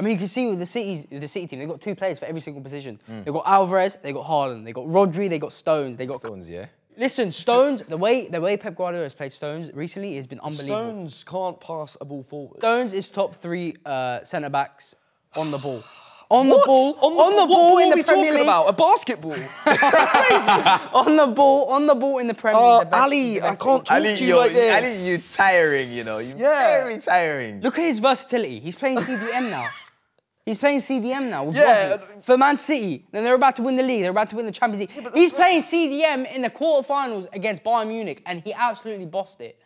I mean, you can see with the City team, they've got two players for every single position. They've got Alvarez, they've got Haaland, they've got Rodri, they've got Stones, they've got... Stones, yeah. Listen, Stones, the way Pep Guardiola has played Stones recently has been unbelievable. Stones can't pass a ball forward. Stones is top three centre-backs on the ball. On the ball, on the ball in the Premier League. What are we talking about? A basketball? On the ball in the Premier League. Ali, I can't talk to you like this. Ali, you're tiring, you know. You're very tiring. Look at his versatility. He's playing CDM now. He's playing CDM now. Yeah. For Man City. Then they're about to win the league. They're about to win the Champions League. Yeah, he's playing CDM in the quarterfinals against Bayern Munich, and he absolutely bossed it.